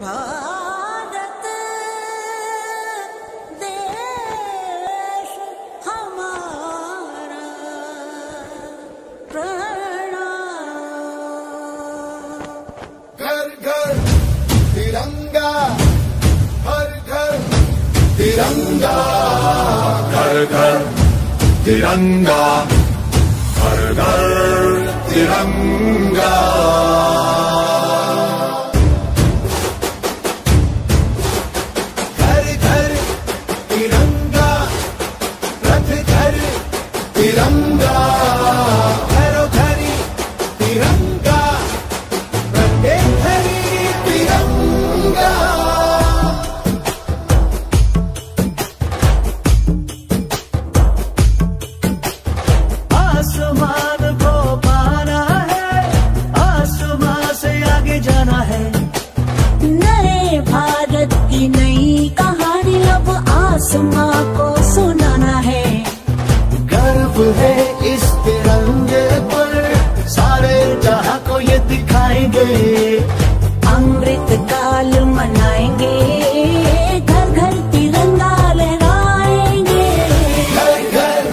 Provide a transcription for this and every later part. भारत देश हमारा प्रणाम। घर घर तिरंगा, हर घर तिरंगा, घर घर तिरंगा, हर घर तिरंगा। तिरंगा, घरों घर तिरंगा, प्रत्येक घर तिरंगा। आसमान को पाना है, आसमान से आगे जाना है, नए भारत की नई कहानी अब आसमान को सुनाना है। है इस तिरंगे पर सारे जहां को ये दिखाएंगे, अमृत काल मनाएंगे, घर घर तिरंगा लहराएंगे। घर घर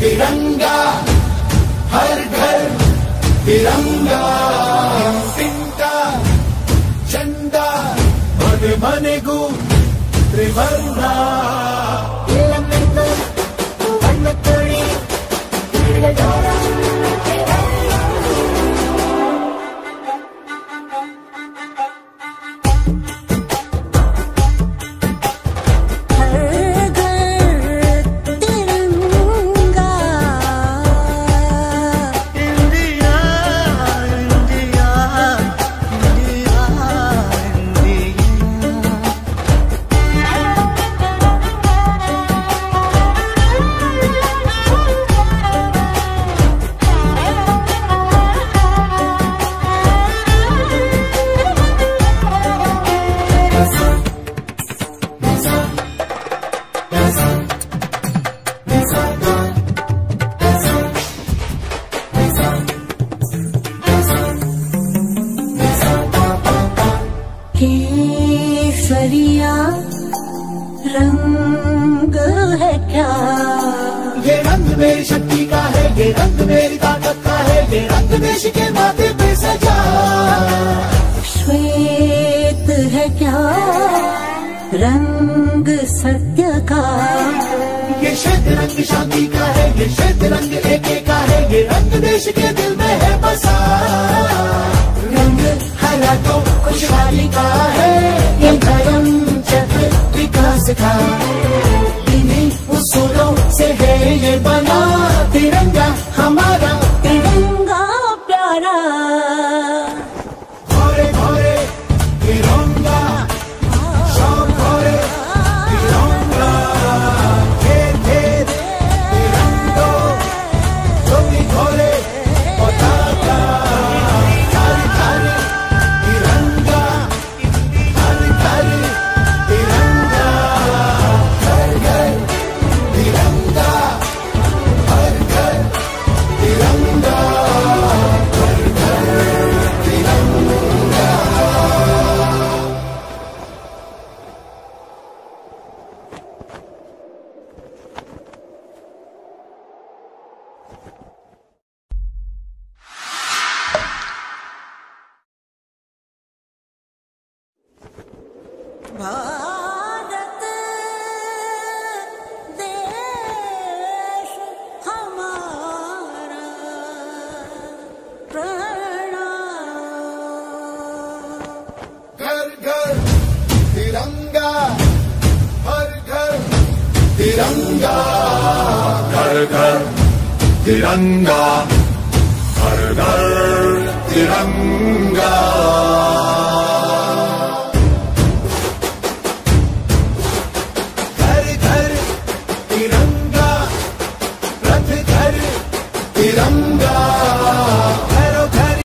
तिरंगा, हर घर तिरंगा, तिरंगा झंडा मन मन गु त्रिवर्णा। केसरिया रंग है क्या ये रंग, मेरी शक्ति का है ये रंग, मेरी ताकत का है ये रंग, देश के माथे पे सजा। श्वेत है क्या रंग सत्य का ये श्वेत रंग, शांति का है ये श्वेत रंग, एके का है ये रंग, देश के दिल में है बसा। रंग हरा तो खुशहाली का है, ये धर्म चक्र विकास का, इन्हीं उसूलों से है ये बना तिरंगा हमारा तिरंगा प्यारा। भारत देश हमारा प्रणाम। घर घर तिरंगा, हर घर तिरंगा, घर घर तिरंगा, हर घर तिरंगा।